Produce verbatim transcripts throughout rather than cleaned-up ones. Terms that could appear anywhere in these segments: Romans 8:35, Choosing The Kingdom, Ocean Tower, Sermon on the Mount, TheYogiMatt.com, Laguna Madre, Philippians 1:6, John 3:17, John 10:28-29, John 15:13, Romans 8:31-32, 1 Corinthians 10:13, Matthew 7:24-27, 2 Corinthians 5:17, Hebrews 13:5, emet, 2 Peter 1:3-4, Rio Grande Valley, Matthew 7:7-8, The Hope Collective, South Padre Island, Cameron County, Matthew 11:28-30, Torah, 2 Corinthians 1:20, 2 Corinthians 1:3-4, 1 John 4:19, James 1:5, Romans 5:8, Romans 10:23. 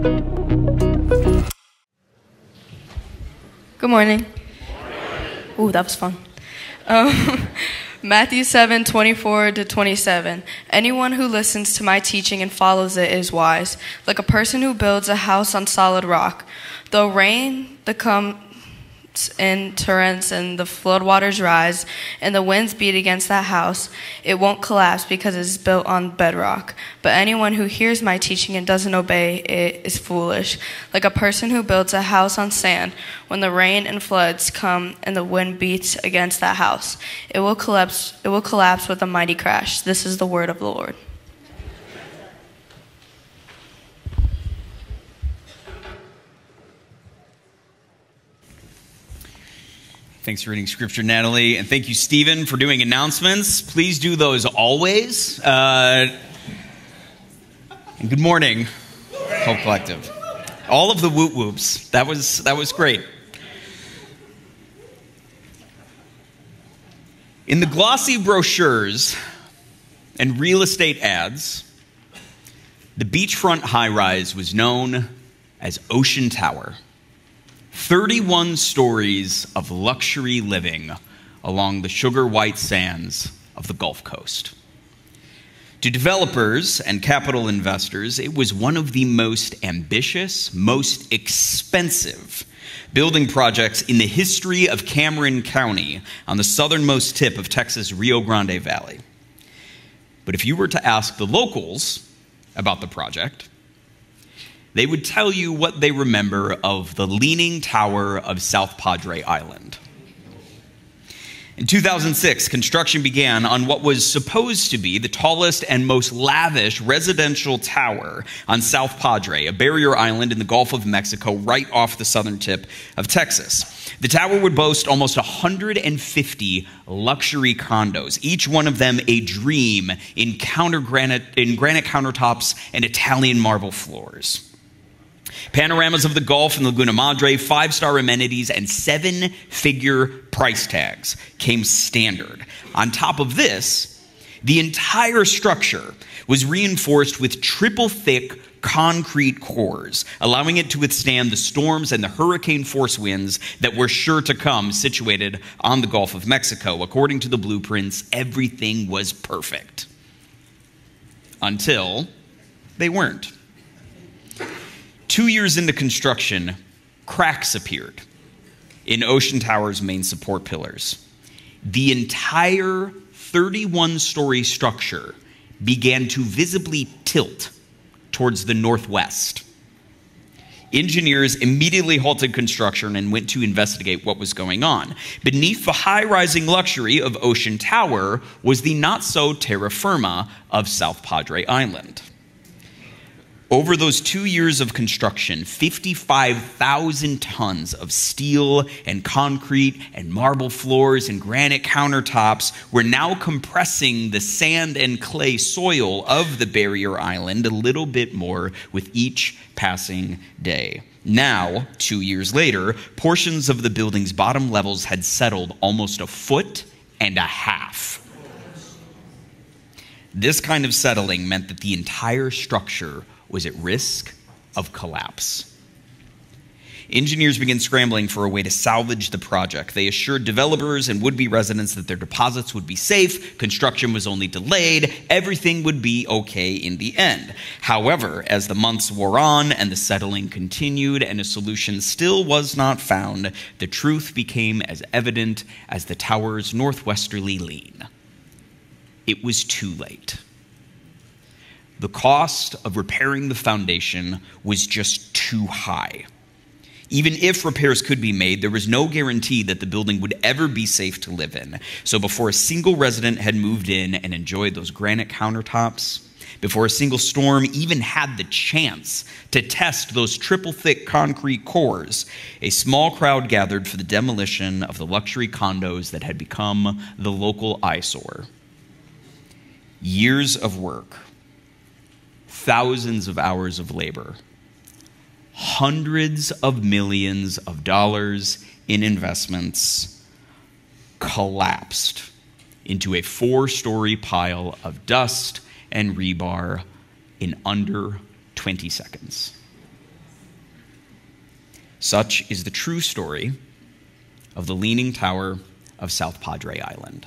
Good morning. Ooh, that was fun. Um, Matthew seven, twenty-four to twenty-seven. Anyone who listens to my teaching and follows it is wise, like a person who builds a house on solid rock. Though rain the comes in torrents and the floodwaters rise and the winds beat against that house, it won't collapse because it is built on bedrock. But anyone who hears my teaching and doesn't obey it is foolish, like a person who builds a house on sand. When the rain and floods come and the wind beats against that house, it will collapse, it will collapse with a mighty crash. This is the word of the Lord. Thanks for reading Scripture, Natalie, and thank you, Stephen, for doing announcements. Please do those always. Uh, and good morning, Hope Collective. All of the whoop whoops. That was that was great. In the glossy brochures and real estate ads, the beachfront high-rise was known as Ocean Tower. thirty-one stories of luxury living along the sugar-white sands of the Gulf Coast. To developers and capital investors, it was one of the most ambitious, most expensive building projects in the history of Cameron County on the southernmost tip of Texas' Rio Grande Valley. But if you were to ask the locals about the project, they would tell you what they remember of the leaning tower of South Padre Island. In two thousand six, construction began on what was supposed to be the tallest and most lavish residential tower on South Padre, a barrier island in the Gulf of Mexico right off the southern tip of Texas. The tower would boast almost one hundred fifty luxury condos, each one of them a dream in, counter granite, in granite countertops and Italian marble floors. Panoramas of the Gulf and Laguna Madre, five-star amenities, and seven-figure price tags came standard. On top of this, the entire structure was reinforced with triple-thick concrete cores, allowing it to withstand the storms and the hurricane-force winds that were sure to come situated on the Gulf of Mexico. According to the blueprints, everything was perfect. Until they weren't. Two years into construction, cracks appeared in Ocean Tower's main support pillars. The entire thirty-one-story structure began to visibly tilt towards the northwest. Engineers immediately halted construction and went to investigate what was going on. Beneath the high-rising luxury of Ocean Tower was the not-so-terra firma of South Padre Island. Over those two years of construction, fifty-five thousand tons of steel and concrete and marble floors and granite countertops were now compressing the sand and clay soil of the barrier island a little bit more with each passing day. Now, two years later, portions of the building's bottom levels had settled almost a foot and a half. This kind of settling meant that the entire structure was at risk of collapse. Engineers began scrambling for a way to salvage the project. They assured developers and would-be residents that their deposits would be safe, construction was only delayed, everything would be okay in the end. However, as the months wore on and the settling continued and a solution still was not found, the truth became as evident as the tower's northwesterly lean. It was too late. The cost of repairing the foundation was just too high. Even if repairs could be made, there was no guarantee that the building would ever be safe to live in. So before a single resident had moved in and enjoyed those granite countertops, before a single storm even had the chance to test those triple-thick concrete cores, a small crowd gathered for the demolition of the luxury condos that had become the local eyesore. Years of work, thousands of hours of labor, hundreds of millions of dollars in investments collapsed into a four-story pile of dust and rebar in under twenty seconds. Such is the true story of the Leaning Tower of South Padre Island.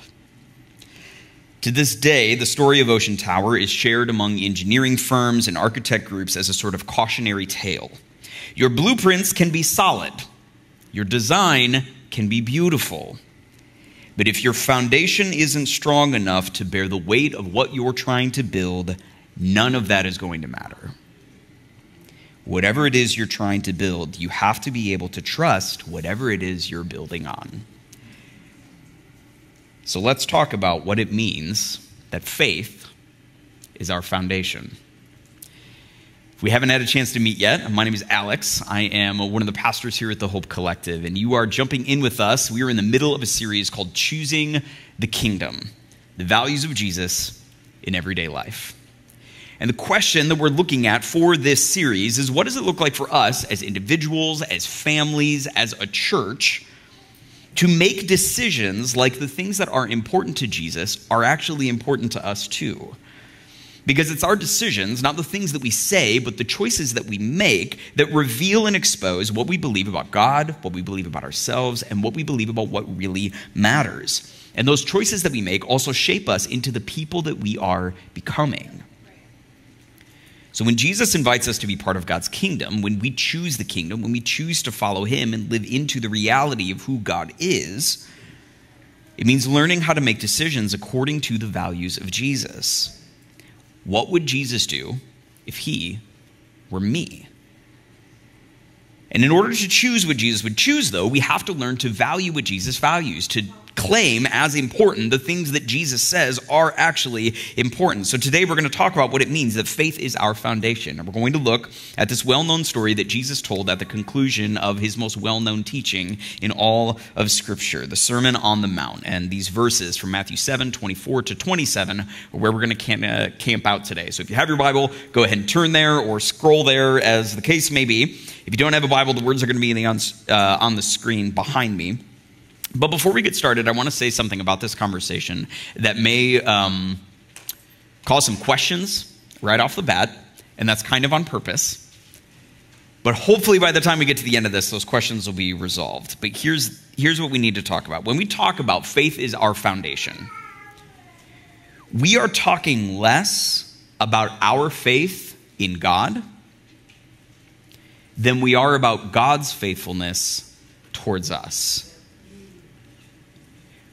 To this day, the story of Ocean Tower is shared among engineering firms and architect groups as a sort of cautionary tale. Your blueprints can be solid. Your design can be beautiful. But if your foundation isn't strong enough to bear the weight of what you're trying to build, none of that is going to matter. Whatever it is you're trying to build, you have to be able to trust whatever it is you're building on. So let's talk about what it means that faith is our foundation. If we haven't had a chance to meet yet, my name is Alex. I am one of the pastors here at The Hope Collective, and you are jumping in with us. We are in the middle of a series called Choosing the Kingdom, the values of Jesus in everyday life. And the question that we're looking at for this series is, what does it look like for us as individuals, as families, as a church, to make decisions like the things that are important to Jesus are actually important to us too? Because it's our decisions, not the things that we say, but the choices that we make that reveal and expose what we believe about God, what we believe about ourselves, and what we believe about what really matters. And those choices that we make also shape us into the people that we are becoming. So when Jesus invites us to be part of God's kingdom, when we choose the kingdom, when we choose to follow him and live into the reality of who God is, it means learning how to make decisions according to the values of Jesus. What would Jesus do if he were me? And in order to choose what Jesus would choose, though, we have to learn to value what Jesus values, to claim as important the things that Jesus says are actually important. So today we're going to talk about what it means that faith is our foundation. And we're going to look at this well-known story that Jesus told at the conclusion of his most well-known teaching in all of Scripture, the Sermon on the Mount. And these verses from Matthew seven, twenty-four to twenty-seven are where we're going to camp out today. So if you have your Bible, go ahead and turn there or scroll there as the case may be. If you don't have a Bible, the words are going to be on, uh, on the screen behind me. But before we get started, I want to say something about this conversation that may um, cause some questions right off the bat, and that's kind of on purpose. But hopefully by the time we get to the end of this, those questions will be resolved. But here's, here's what we need to talk about. When we talk about faith is our foundation, we are talking less about our faith in God than we are about God's faithfulness towards us.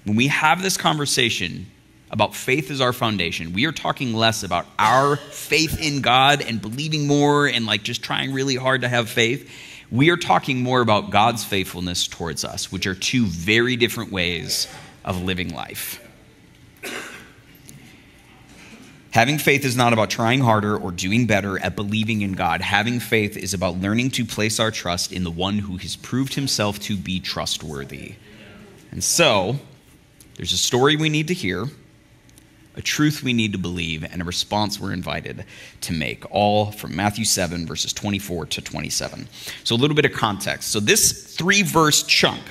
When we have this conversation about faith as our foundation, we are talking less about our faith in God and believing more and like just trying really hard to have faith. We are talking more about God's faithfulness towards us, which are two very different ways of living life. Having faith is not about trying harder or doing better at believing in God. Having faith is about learning to place our trust in the one who has proved himself to be trustworthy. And so there's a story we need to hear, a truth we need to believe, and a response we're invited to make, all from Matthew seven, verses twenty-four to twenty-seven. So a little bit of context. So this three-verse chunk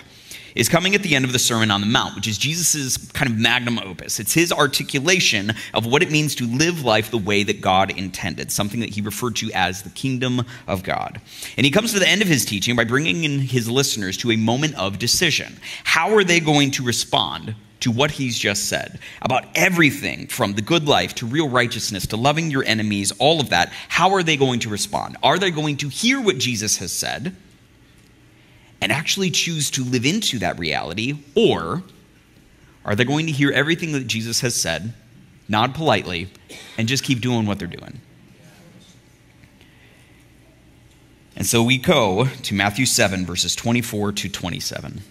is coming at the end of the Sermon on the Mount, which is Jesus' kind of magnum opus. It's his articulation of what it means to live life the way that God intended, something that he referred to as the kingdom of God. And he comes to the end of his teaching by bringing in his listeners to a moment of decision. How are they going to respond to what he's just said about everything from the good life to real righteousness to loving your enemies, all of that? How are they going to respond? Are they going to hear what Jesus has said and actually choose to live into that reality? Or are they going to hear everything that Jesus has said, nod politely, and just keep doing what they're doing? And so we go to Matthew seven, verses twenty-four to twenty-seven.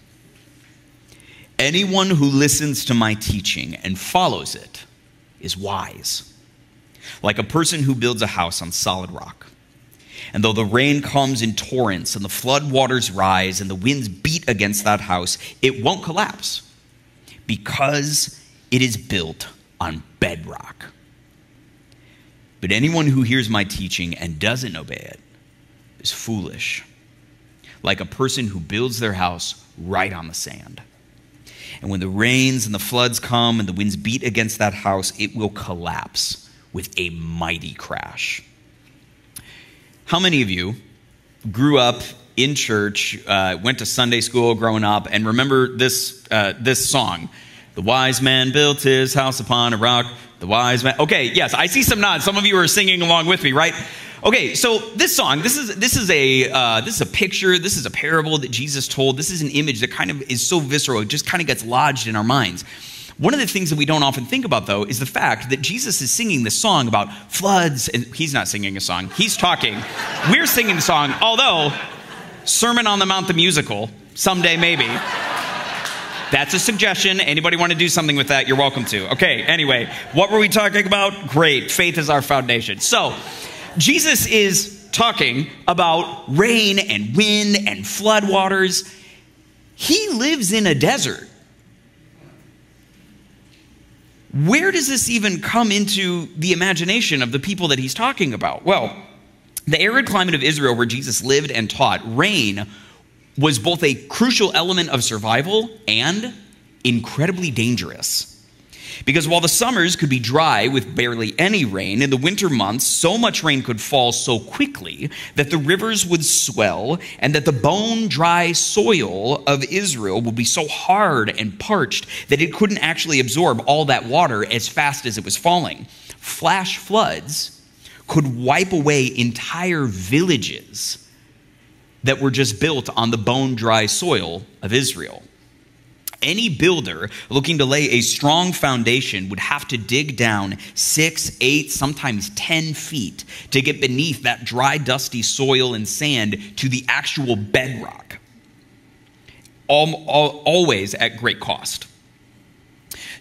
Anyone who listens to my teaching and follows it is wise, like a person who builds a house on solid rock. And though the rain comes in torrents and the flood waters rise and the winds beat against that house, it won't collapse because it is built on bedrock. But anyone who hears my teaching and doesn't obey it is foolish, like a person who builds their house right on the sand. And when the rains and the floods come and the winds beat against that house, it will collapse with a mighty crash. How many of you grew up in church, uh, went to Sunday school growing up, and remember this uh, this song. The wise man built his house upon a rock. The wise man. Okay, yes, I see some nods. Some of you are singing along with me, right? Okay, so this song, this is this is a uh, this is a picture. This is a parable that Jesus told. This is an image that kind of is so visceral. It just kind of gets lodged in our minds. One of the things that we don't often think about, though, is the fact that Jesus is singing this song about floods, and he's not singing a song. He's talking. We're singing the song, although Sermon on the Mount, the musical, someday maybe. That's a suggestion. Anybody want to do something with that, you're welcome to. Okay, anyway, what were we talking about? Great. Faith is our foundation. So Jesus is talking about rain and wind and floodwaters. He lives in a desert. Where does this even come into the imagination of the people that he's talking about? Well, the arid climate of Israel where Jesus lived and taught, rain was both a crucial element of survival and incredibly dangerous. Because while the summers could be dry with barely any rain, in the winter months, so much rain could fall so quickly that the rivers would swell and that the bone-dry soil of Israel would be so hard and parched that it couldn't actually absorb all that water as fast as it was falling. Flash floods could wipe away entire villages that were just built on the bone-dry soil of Israel. Any builder looking to lay a strong foundation would have to dig down six, eight, sometimes ten feet to get beneath that dry, dusty soil and sand to the actual bedrock, all, all, always at great cost.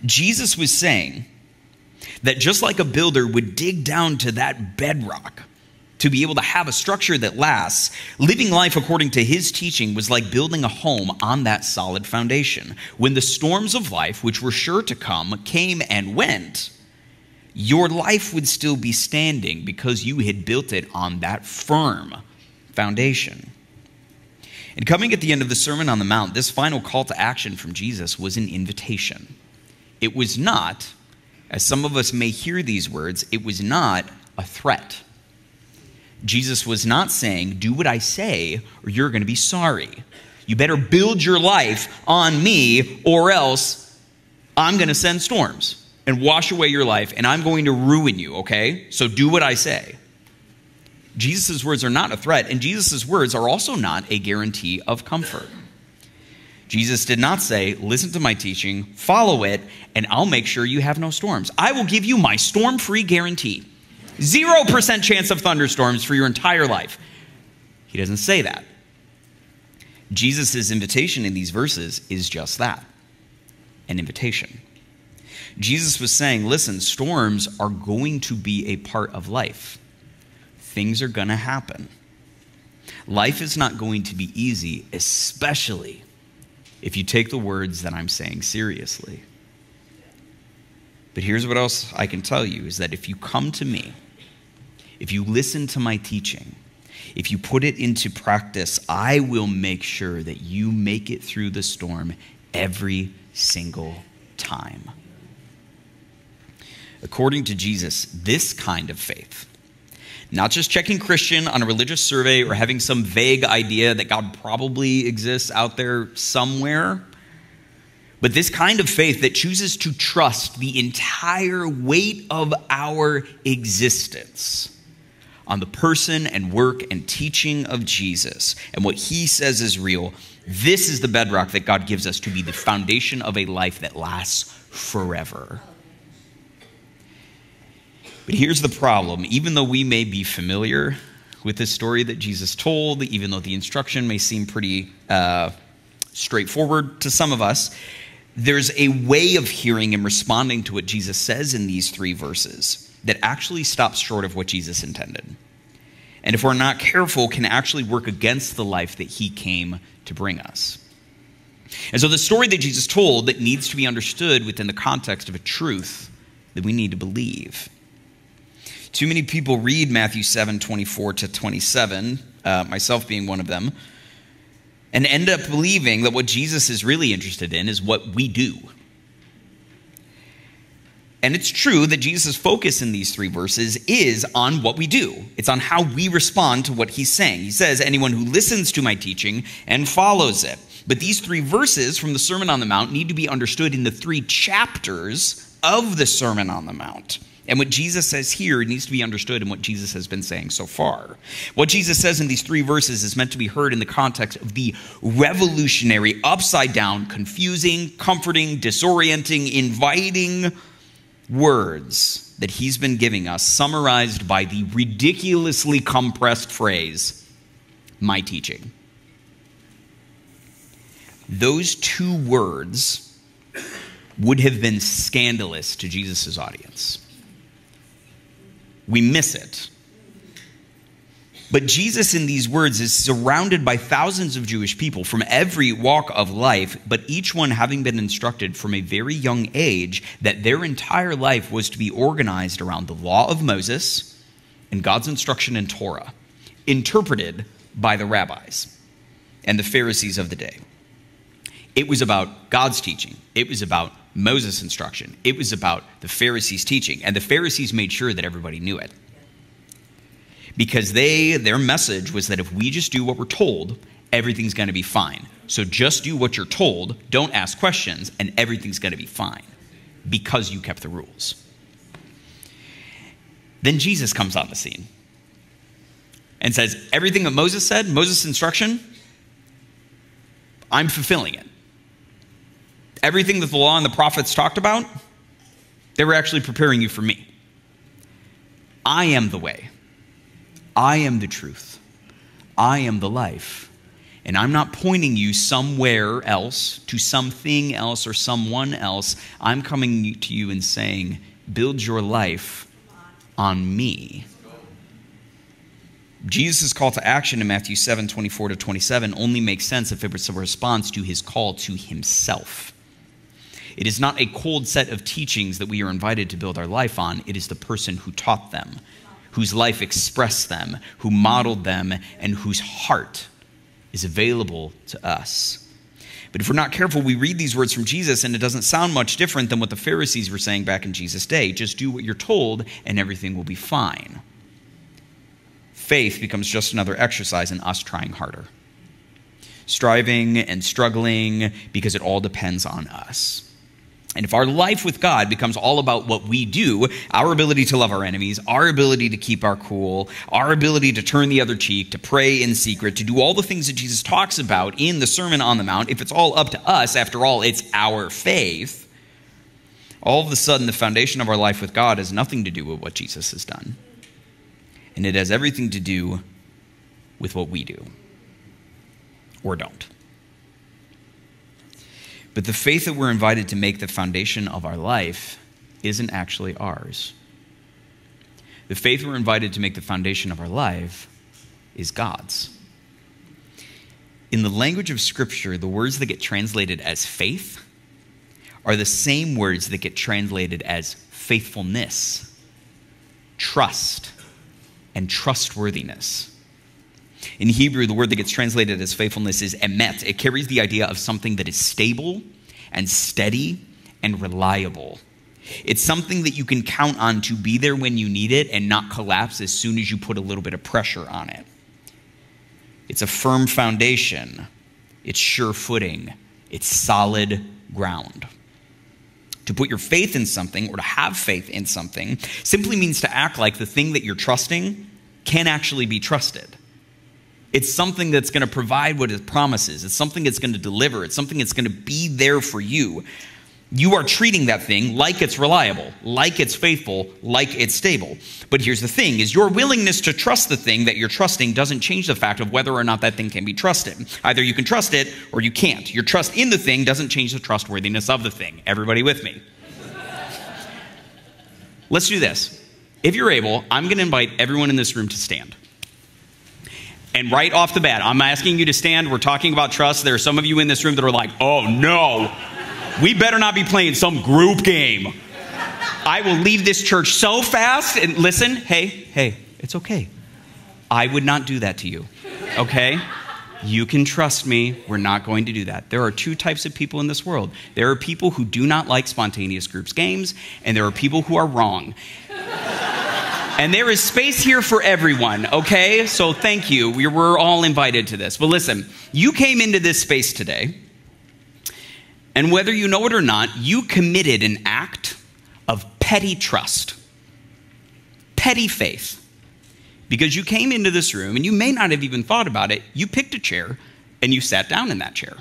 Jesus was saying that just like a builder would dig down to that bedrock to be able to have a structure that lasts, living life according to his teaching was like building a home on that solid foundation. When the storms of life, which were sure to come, came and went, your life would still be standing because you had built it on that firm foundation. And coming at the end of the Sermon on the Mount, this final call to action from Jesus was an invitation. It was not, as some of us may hear these words, it was not a threat. Jesus was not saying, do what I say or you're going to be sorry. You better build your life on me or else I'm going to send storms and wash away your life and I'm going to ruin you, okay? So do what I say. Jesus' words are not a threat, and Jesus' words are also not a guarantee of comfort. Jesus did not say, listen to my teaching, follow it, and I'll make sure you have no storms. I will give you my storm-free guarantee. Zero percent chance of thunderstorms for your entire life. He doesn't say that. Jesus' invitation in these verses is just that, an invitation. Jesus was saying, listen, storms are going to be a part of life. Things are going to happen. Life is not going to be easy, especially if you take the words that I'm saying seriously. But here's what else I can tell you, is that if you come to me, if you listen to my teaching, if you put it into practice, I will make sure that you make it through the storm every single time. According to Jesus, this kind of faith, not just checking Christian on a religious survey or having some vague idea that God probably exists out there somewhere, but this kind of faith that chooses to trust the entire weight of our existence on the person and work and teaching of Jesus and what he says is real, this is the bedrock that God gives us to be the foundation of a life that lasts forever. But here's the problem. Even though we may be familiar with this story that Jesus told, even though the instruction may seem pretty uh, straightforward to some of us, there's a way of hearing and responding to what Jesus says in these three verses that actually stops short of what Jesus intended. And if we're not careful, can actually work against the life that he came to bring us. And so the story that Jesus told that needs to be understood within the context of a truth that we need to believe. Too many people read Matthew seven, twenty-four to twenty-seven, uh, myself being one of them, and end up believing that what Jesus is really interested in is what we do. And it's true that Jesus' focus in these three verses is on what we do. It's on how we respond to what he's saying. He says, anyone who listens to my teaching and follows it. But these three verses from the Sermon on the Mount need to be understood in the three chapters of the Sermon on the Mount. And what Jesus says here needs to be understood in what Jesus has been saying so far. What Jesus says in these three verses is meant to be heard in the context of the revolutionary, upside down, confusing, comforting, disorienting, inviting words that he's been giving us, summarized by the ridiculously compressed phrase, my teaching. Those two words would have been scandalous to Jesus' audience. We miss it. But Jesus in these words is surrounded by thousands of Jewish people from every walk of life, but each one having been instructed from a very young age that their entire life was to be organized around the law of Moses and God's instruction in Torah, interpreted by the rabbis and the Pharisees of the day. It was about God's teaching. It was about Moses' instruction. It was about the Pharisees' teaching, and the Pharisees made sure that everybody knew it, because they their message was that if we just do what we're told, everything's going to be fine. So just do what you're told, don't ask questions, and everything's going to be fine because you kept the rules. Then Jesus comes on the scene and says, everything that Moses said, Moses' instruction, I'm fulfilling it. Everything that the law and the prophets talked about, they were actually preparing you for me. I am the way. I am the truth. I am the life. And I'm not pointing you somewhere else, to something else or someone else. I'm coming to you and saying, build your life on me. Jesus' call to action in Matthew seven, twenty-four to twenty-seven only makes sense if it's a response to his call to himself. It is not a cold set of teachings that we are invited to build our life on. It is the person who taught them, whose life expressed them, who modeled them, and whose heart is available to us. But if we're not careful, we read these words from Jesus, and it doesn't sound much different than what the Pharisees were saying back in Jesus' day. Just do what you're told, and everything will be fine. Faith becomes just another exercise in us trying harder, striving and struggling, because it all depends on us. And if our life with God becomes all about what we do, our ability to love our enemies, our ability to keep our cool, our ability to turn the other cheek, to pray in secret, to do all the things that Jesus talks about in the Sermon on the Mount, if it's all up to us, after all, it's our faith, all of a sudden the foundation of our life with God has nothing to do with what Jesus has done. And it has everything to do with what we do or don't. But the faith that we're invited to make the foundation of our life isn't actually ours. The faith we're invited to make the foundation of our life is God's. In the language of Scripture, the words that get translated as faith are the same words that get translated as faithfulness, trust, and trustworthiness. In Hebrew, the word that gets translated as faithfulness is emet. It carries the idea of something that is stable and steady and reliable. It's something that you can count on to be there when you need it and not collapse as soon as you put a little bit of pressure on it. It's a firm foundation. It's sure footing. It's solid ground. To put your faith in something or to have faith in something simply means to act like the thing that you're trusting can actually be trusted. It's something that's going to provide what it promises. It's something that's going to deliver. It's something that's going to be there for you. You are treating that thing like it's reliable, like it's faithful, like it's stable. But here's the thing, is your willingness to trust the thing that you're trusting doesn't change the fact of whether or not that thing can be trusted. Either you can trust it or you can't. Your trust in the thing doesn't change the trustworthiness of the thing. Everybody with me? Let's do this. If you're able, I'm going to invite everyone in this room to stand. And right off the bat, I'm asking you to stand. We're talking about trust. There are some of you in this room that are like, oh no, we better not be playing some group game. I will leave this church so fast. And listen, hey, hey, it's okay. I would not do that to you, okay? You can trust me. We're not going to do that. There are two types of people in this world. There are people who do not like spontaneous groups games, and there are people who are wrong. And there is space here for everyone, okay? So thank you. We were all invited to this. But listen, you came into this space today, and whether you know it or not, you committed an act of petty trust, petty faith. Because you came into this room, and you may not have even thought about it, you picked a chair, and you sat down in that chair.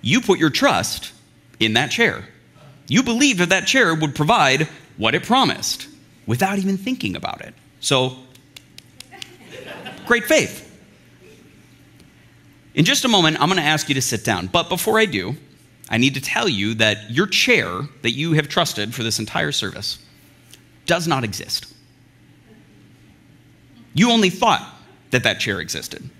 You put your trust in that chair. You believed that that chair would provide what it promised without even thinking about it. So, great faith. In just a moment, I'm going to ask you to sit down. But before I do, I need to tell you that your chair that you have trusted for this entire service does not exist. You only thought that that chair existed.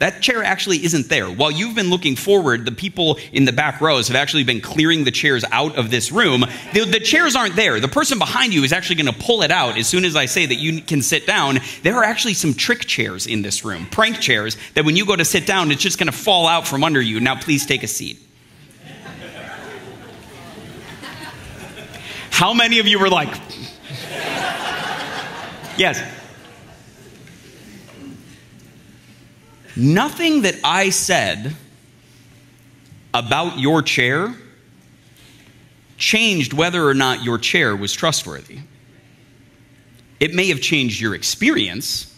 That chair actually isn't there. While you've been looking forward, the people in the back rows have actually been clearing the chairs out of this room. The, the chairs aren't there. The person behind you is actually going to pull it out as soon as I say that you can sit down. There are actually some trick chairs in this room, prank chairs, that when you go to sit down, it's just going to fall out from under you. Now, please take a seat. How many of you were like, yes? Nothing that I said about your chair changed whether or not your chair was trustworthy. It may have changed your experience.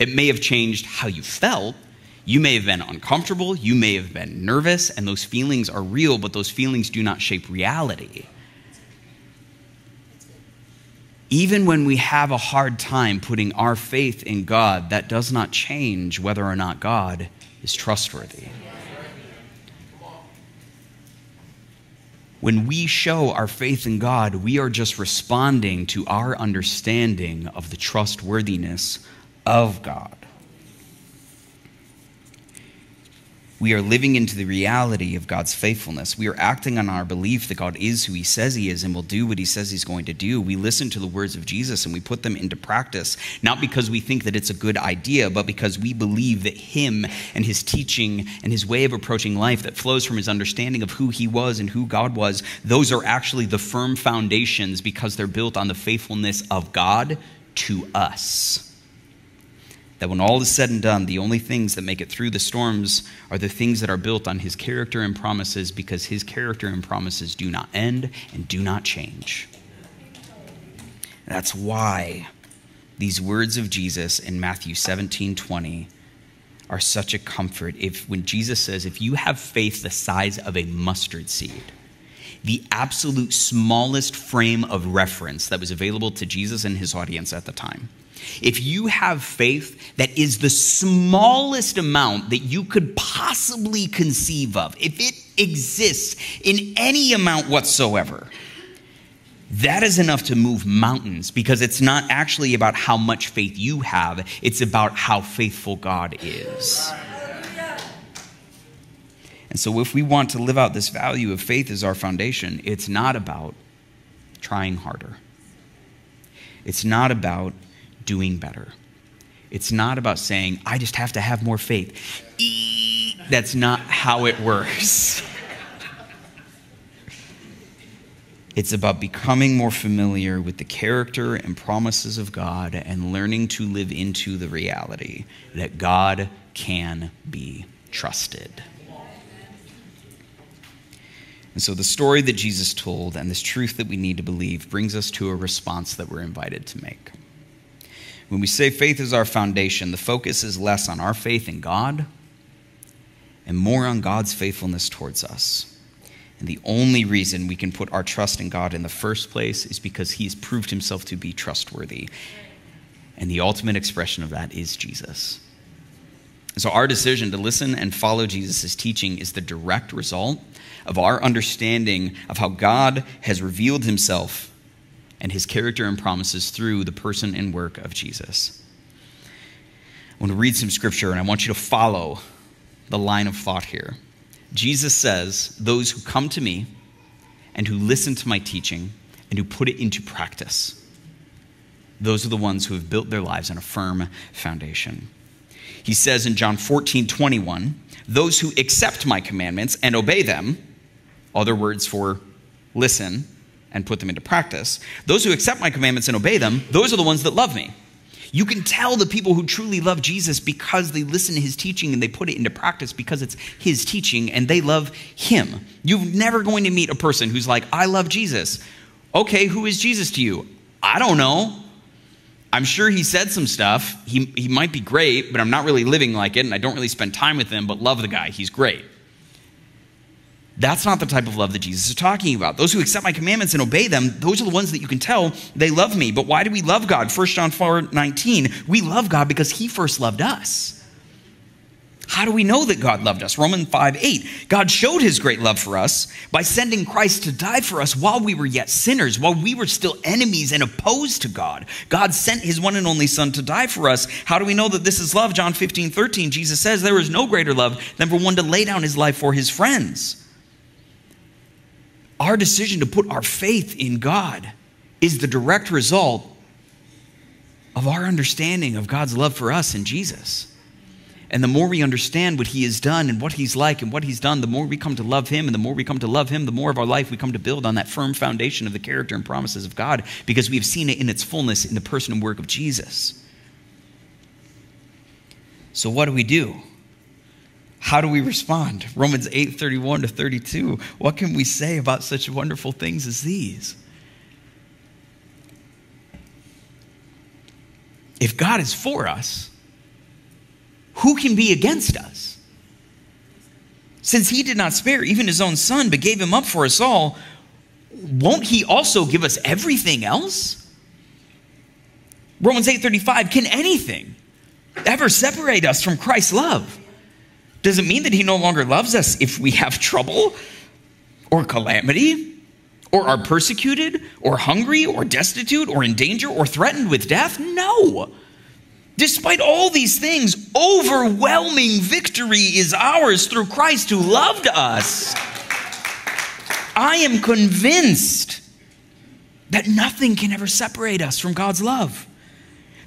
It may have changed how you felt. You may have been uncomfortable. You may have been nervous, and those feelings are real, but those feelings do not shape reality. Even when we have a hard time putting our faith in God, that does not change whether or not God is trustworthy. When we show our faith in God, we are just responding to our understanding of the trustworthiness of God. We are living into the reality of God's faithfulness. We are acting on our belief that God is who he says he is and will do what he says he's going to do. We listen to the words of Jesus and we put them into practice, not because we think that it's a good idea, but because we believe that him and his teaching and his way of approaching life that flows from his understanding of who he was and who God was, those are actually the firm foundations because they're built on the faithfulness of God to us. That when all is said and done, the only things that make it through the storms are the things that are built on his character and promises, because his character and promises do not end and do not change. That's why these words of Jesus in Matthew seventeen twenty are such a comfort. If, when Jesus says, if you have faith the size of a mustard seed, the absolute smallest frame of reference that was available to Jesus and his audience at the time, if you have faith that is the smallest amount that you could possibly conceive of, if it exists in any amount whatsoever, that is enough to move mountains, because it's not actually about how much faith you have. It's about how faithful God is. And so if we want to live out this value of faith as our foundation, it's not about trying harder. It's not about doing better. It's not about saying, I just have to have more faith. Eee! That's not how it works. It's about becoming more familiar with the character and promises of God and learning to live into the reality that God can be trusted. And so the story that Jesus told and this truth that we need to believe brings us to a response that we're invited to make. When we say faith is our foundation, the focus is less on our faith in God and more on God's faithfulness towards us. And the only reason we can put our trust in God in the first place is because he's proved himself to be trustworthy. And the ultimate expression of that is Jesus. And so our decision to listen and follow Jesus' teaching is the direct result of our understanding of how God has revealed himself and his character and promises through the person and work of Jesus. I want to read some scripture, and I want you to follow the line of thought here. Jesus says, those who come to me and who listen to my teaching and who put it into practice, those are the ones who have built their lives on a firm foundation. He says in John fourteen twenty-one, those who accept my commandments and obey them, other words for listen and put them into practice, those who accept my commandments and obey them, those are the ones that love me. You can tell the people who truly love Jesus because they listen to his teaching and they put it into practice because it's his teaching and they love him. You're never going to meet a person who's like, I love Jesus. Okay, who is Jesus to you? I don't know. I'm sure he said some stuff. He, he might be great, but I'm not really living like it and I don't really spend time with him, but love the guy. He's great. That's not the type of love that Jesus is talking about. Those who accept my commandments and obey them, those are the ones that you can tell they love me. But why do we love God? First John four nineteen, we love God because he first loved us. How do we know that God loved us? Romans five eight, God showed his great love for us by sending Christ to die for us while we were yet sinners, while we were still enemies and opposed to God. God sent his one and only son to die for us. How do we know that this is love? John fifteen thirteen, Jesus says there is no greater love than for one to lay down his life for his friends. Our decision to put our faith in God is the direct result of our understanding of God's love for us in Jesus. And the more we understand what he has done and what he's like and what he's done, the more we come to love him, and the more we come to love him, the more of our life we come to build on that firm foundation of the character and promises of God, because we've seen it in its fullness in the person and work of Jesus. So what do we do? How do we respond? Romans eight thirty-one to thirty-two. What can we say about such wonderful things as these? If God is for us, who can be against us? Since he did not spare even his own son, but gave him up for us all, won't he also give us everything else? Romans eight thirty-five, can anything ever separate us from Christ's love? Does it mean that he no longer loves us if we have trouble or calamity or are persecuted or hungry or destitute or in danger or threatened with death? No. Despite all these things, overwhelming victory is ours through Christ who loved us. I am convinced that nothing can ever separate us from God's love.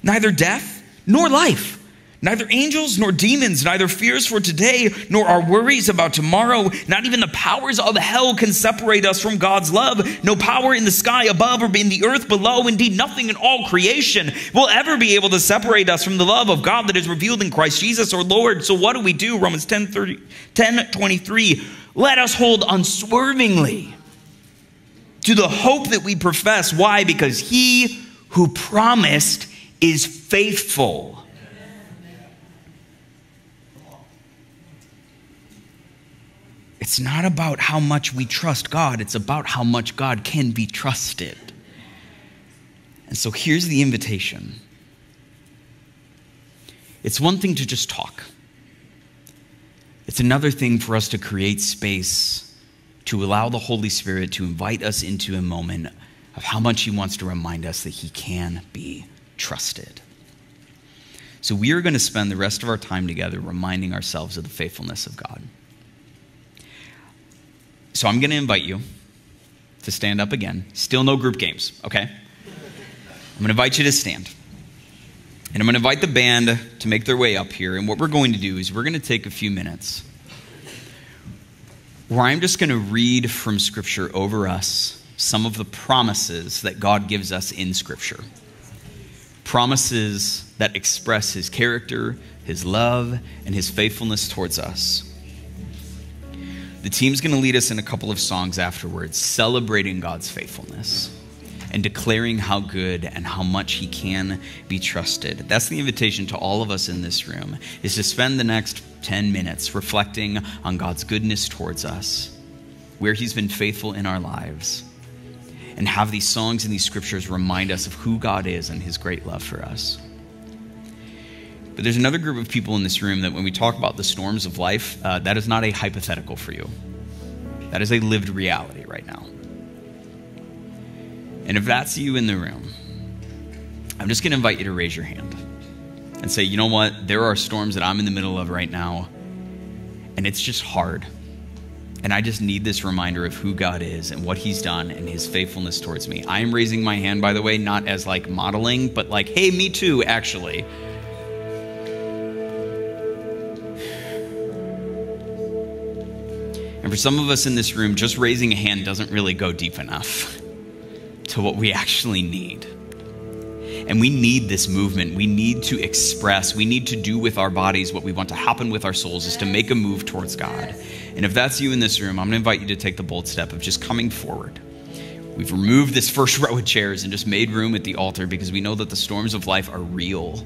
Neither death nor life. Neither angels nor demons, neither fears for today, nor our worries about tomorrow, not even the powers of hell can separate us from God's love. No power in the sky above or in the earth below, indeed nothing in all creation will ever be able to separate us from the love of God that is revealed in Christ Jesus our Lord. So what do we do? Romans ten twenty-three, let us hold unswervingly to the hope that we profess. Why? Because he who promised is faithful. It's not about how much we trust God. It's about how much God can be trusted. And so here's the invitation. It's one thing to just talk. It's another thing for us to create space to allow the Holy Spirit to invite us into a moment of how much he wants to remind us that he can be trusted. So we are going to spend the rest of our time together reminding ourselves of the faithfulness of God. So I'm going to invite you to stand up again. Still no group games, okay? I'm going to invite you to stand. And I'm going to invite the band to make their way up here. And what we're going to do is we're going to take a few minutes where I'm just going to read from Scripture over us some of the promises that God gives us in Scripture. Promises that express his character, his love, and his faithfulness towards us. The team's going to lead us in a couple of songs afterwards, celebrating God's faithfulness and declaring how good and how much he can be trusted. That's the invitation to all of us in this room, is to spend the next ten minutes reflecting on God's goodness towards us, where he's been faithful in our lives, and have these songs and these scriptures remind us of who God is and his great love for us. But there's another group of people in this room that when we talk about the storms of life, uh, that is not a hypothetical for you. That is a lived reality right now. And if that's you in the room, I'm just going to invite you to raise your hand and say, you know what? There are storms that I'm in the middle of right now, and it's just hard. And I just need this reminder of who God is and what he's done and his faithfulness towards me. I am raising my hand, by the way, not as like modeling, but like, hey, me too, actually. And for some of us in this room, just raising a hand doesn't really go deep enough to what we actually need. And we need this movement. We need to express, we need to do with our bodies what we want to happen with our souls, is to make a move towards God. And if that's you in this room, I'm gonna invite you to take the bold step of just coming forward. We've removed this first row of chairs and just made room at the altar because we know that the storms of life are real.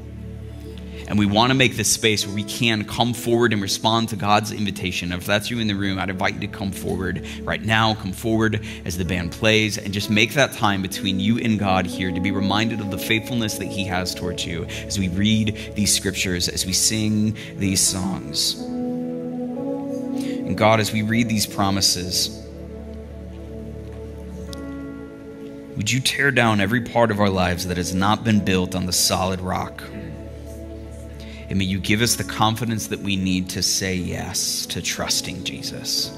And we wanna make this space where we can come forward and respond to God's invitation. And if that's you in the room, I'd invite you to come forward right now, come forward as the band plays, and just make that time between you and God here to be reminded of the faithfulness that he has towards you as we read these scriptures, as we sing these songs. And God, as we read these promises, would you tear down every part of our lives that has not been built on the solid rock? And may you give us the confidence that we need to say yes to trusting Jesus,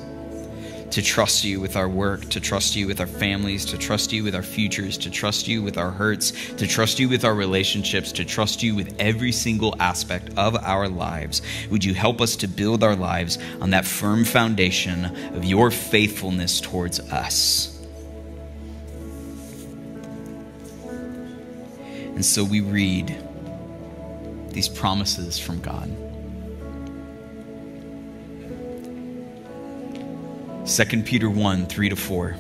to trust you with our work, to trust you with our families, to trust you with our futures, to trust you with our hurts, to trust you with our relationships, to trust you with every single aspect of our lives. Would you help us to build our lives on that firm foundation of your faithfulness towards us? And so we read these promises from God. Second Peter one, three to four.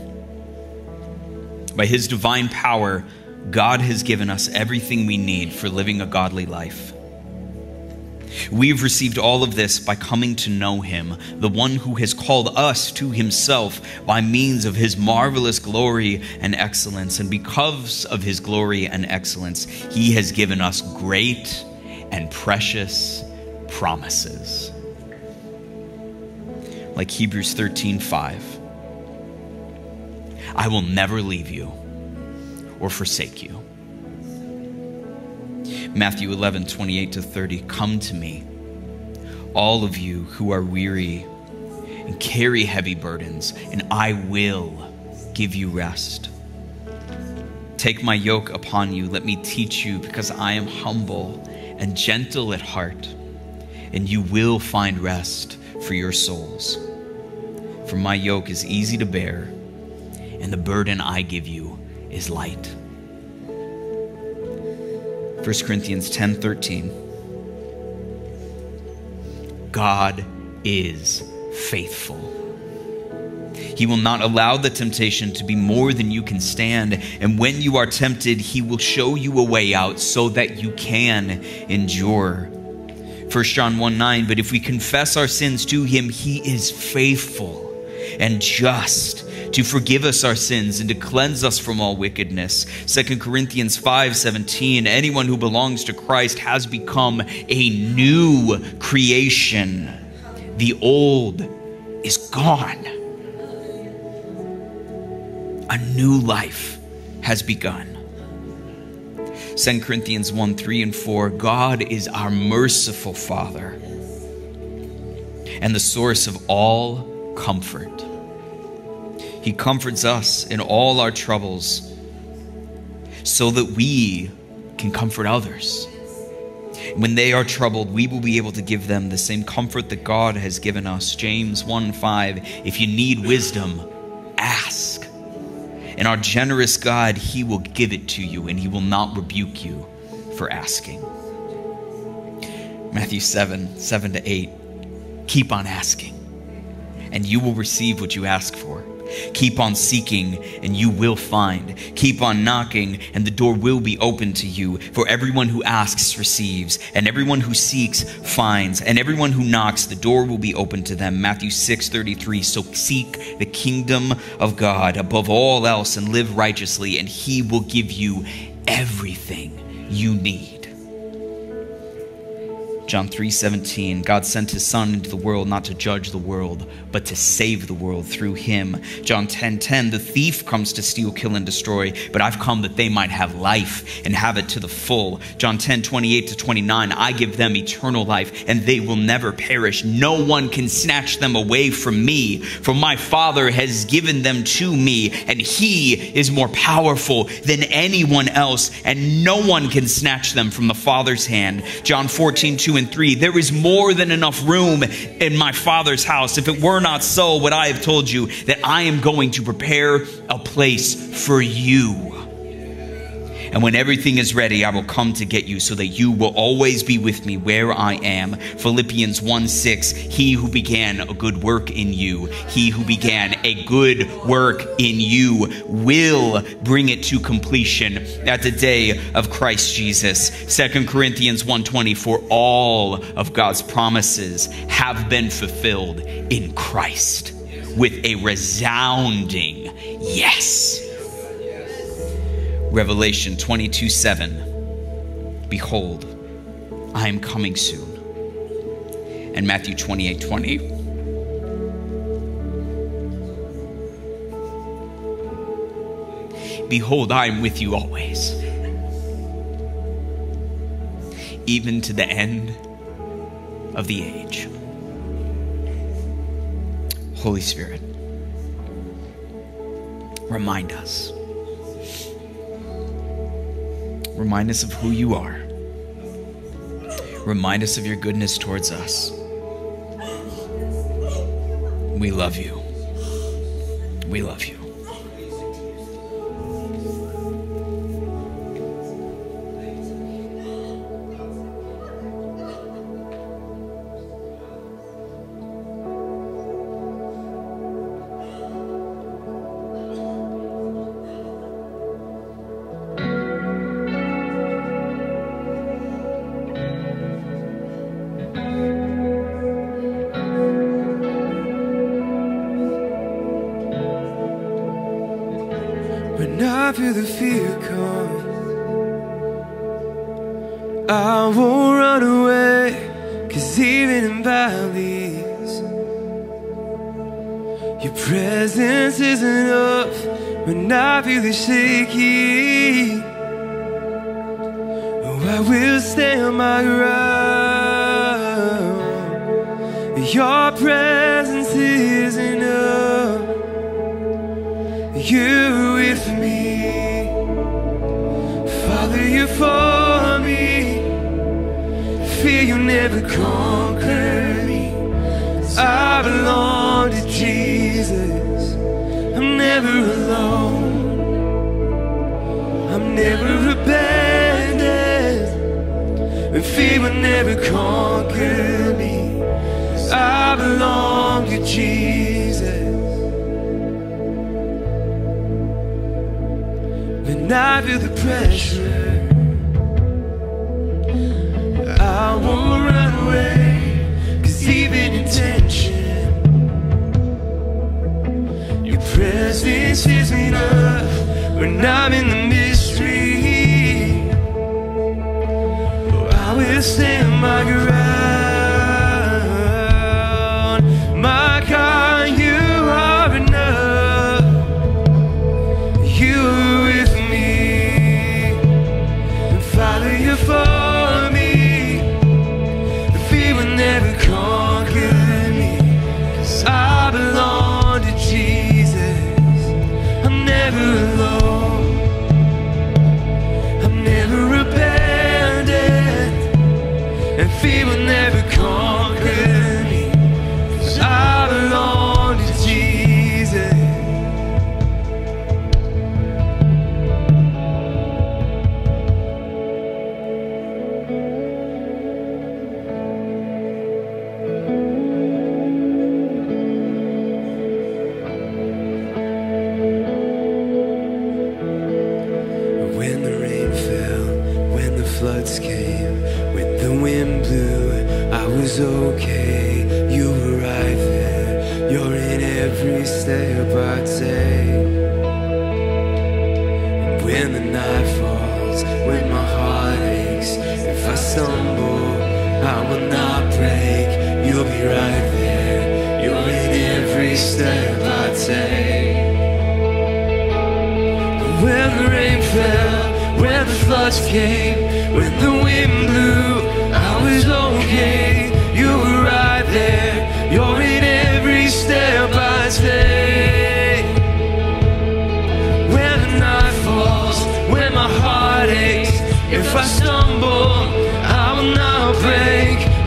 By his divine power, God has given us everything we need for living a godly life. We have received all of this by coming to know him, the one who has called us to himself by means of his marvelous glory and excellence. And because of his glory and excellence, he has given us great and precious promises. Like Hebrews thirteen five. I will never leave you or forsake you. Matthew eleven twenty-eight to thirty. Come to me, all of you who are weary and carry heavy burdens, and I will give you rest. Take my yoke upon you. Let me teach you, because I am humble and gentle at heart, and you will find rest for your souls. For my yoke is easy to bear, and the burden I give you is light. First Corinthians ten thirteen. God is faithful. He will not allow the temptation to be more than you can stand, and when you are tempted, he will show you a way out so that you can endure. First John one nine, but if we confess our sins to him, he is faithful and just to forgive us our sins and to cleanse us from all wickedness. Second Corinthians five seventeen, anyone who belongs to Christ has become a new creation. The old is gone. A new life has begun. Second Corinthians one, three and four, God is our merciful Father and the source of all comfort. He comforts us in all our troubles so that we can comfort others. When they are troubled, we will be able to give them the same comfort that God has given us. James one five, if you need wisdom, ask. And our generous God, he will give it to you, and he will not rebuke you for asking. Matthew seven, seven to eight, keep on asking, and you will receive what you ask for. Keep on seeking, and you will find. Keep on knocking, and the door will be open to you. For everyone who asks receives, and everyone who seeks finds, and everyone who knocks, the door will be open to them. Matthew six thirty-three, so seek the kingdom of God above all else and live righteously, and he will give you everything you need. John three seventeen, God sent his son into the world not to judge the world, but to save the world through him. John ten ten, the thief comes to steal, kill, and destroy, but I've come that they might have life and have it to the full. John ten twenty-eight to twenty-nine, I give them eternal life, and they will never perish. No one can snatch them away from me, for my Father has given them to me, and he is more powerful than anyone else, and no one can snatch them from the Father's hand. John fourteen two and verse two and three. There is more than enough room in my Father's house. If it were not so, would I have told you that I am going to prepare a place for you. And when everything is ready, I will come to get you so that you will always be with me where I am. Philippians one six, he who began a good work in you, he who began a good work in you will bring it to completion at the day of Christ Jesus. Second Corinthians one twenty, for all of God's promises have been fulfilled in Christ with a resounding yes. Revelation twenty-two seven, behold, I am coming soon. And Matthew twenty-eight twenty, behold, I am with you always, even to the end of the age. Holy Spirit, remind us. Remind us of who you are. Remind us of your goodness towards us. We love you. We love you. If I stumble, I will not break.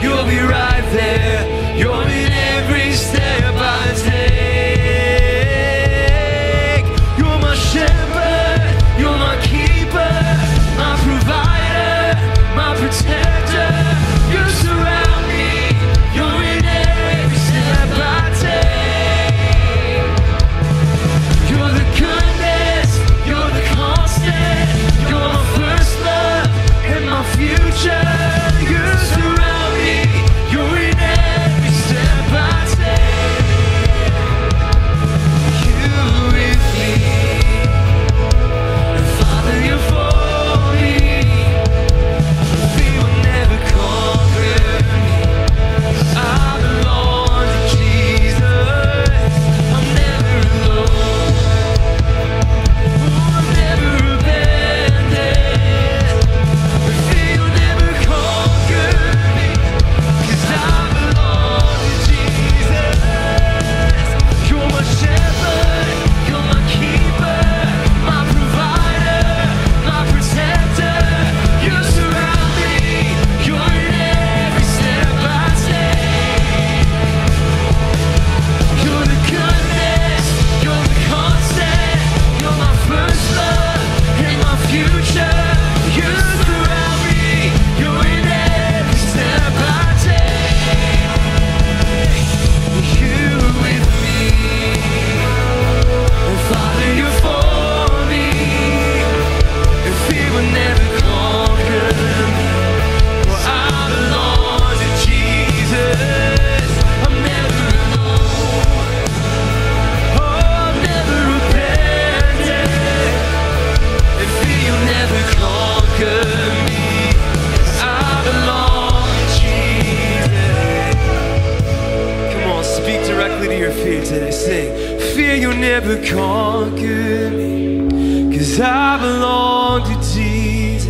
fear today. Sing, fear you'll never conquer me, cause I belong to Jesus.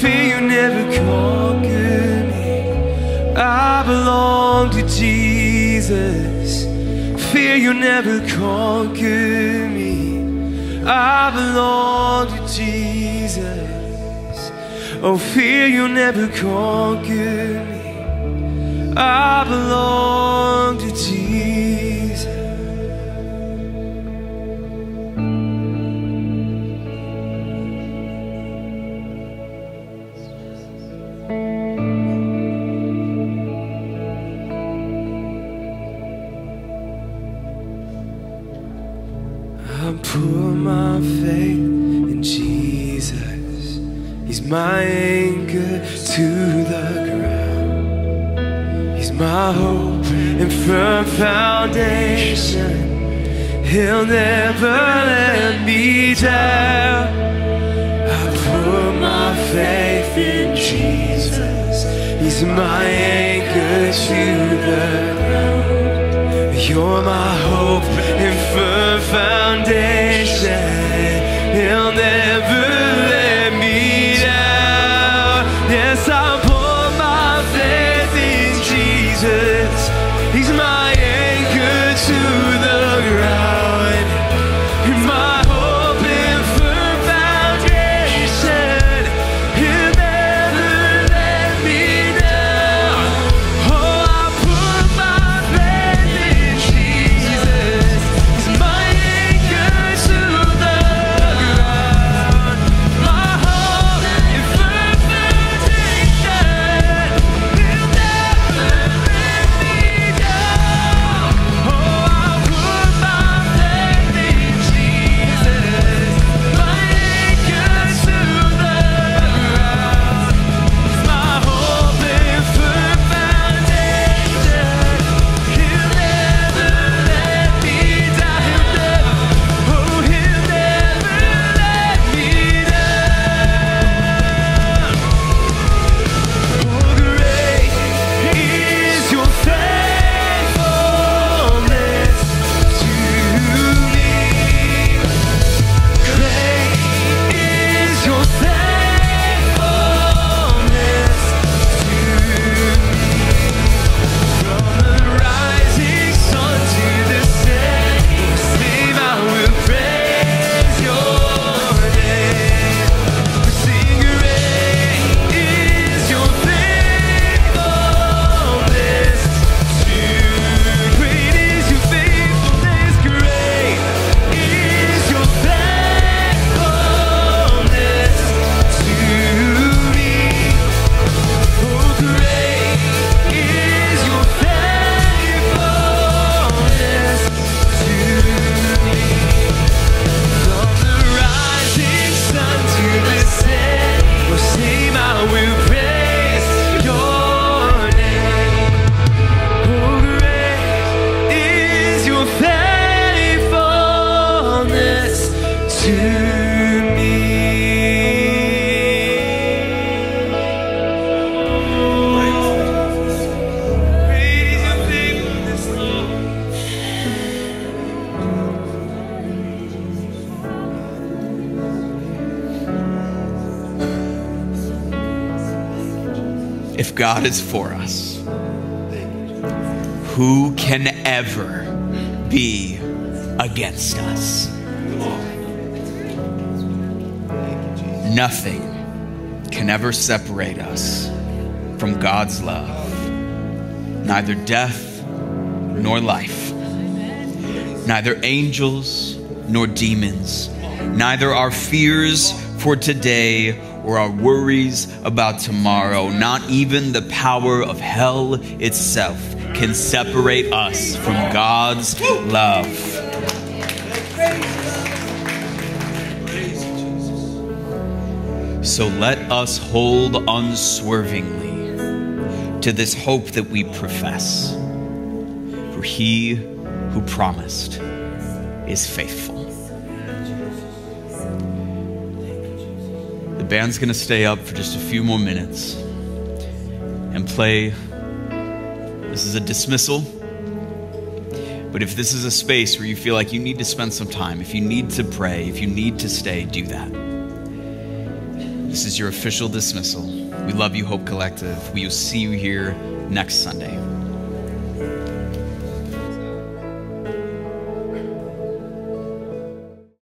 Fear you'll never conquer me, I belong to Jesus. Fear you'll never conquer me, I belong to Jesus. Oh, fear you'll never conquer me, I belong to Jesus. I put my faith in Jesus. He's my anchor to the ground. My hope and firm foundation, He'll never let me down. I put my faith in Jesus. He's my anchor to the ground. You're my hope and firm foundation, He'll never let me down. Yes, I He's my anchor to the ground, and my hope and firm foundation. He'll never let me down. Oh, I put my faith in Jesus. He's my anchor to the ground, my hope and firm foundation. He'll never let God is for us. Who can ever be against us? Nothing can ever separate us from God's love. Neither death nor life. Neither angels nor demons. Neither our fears for today or our worries about tomorrow, not even the power of hell itself can separate us from God's love. So let us hold unswervingly to this hope that we profess, for He who promised is faithful. The band's gonna stay up for just a few more minutes and play. This is a dismissal. But if this is a space where you feel like you need to spend some time, if you need to pray, if you need to stay, do that. This is your official dismissal. We love you, Hope Collective. We will see you here next Sunday.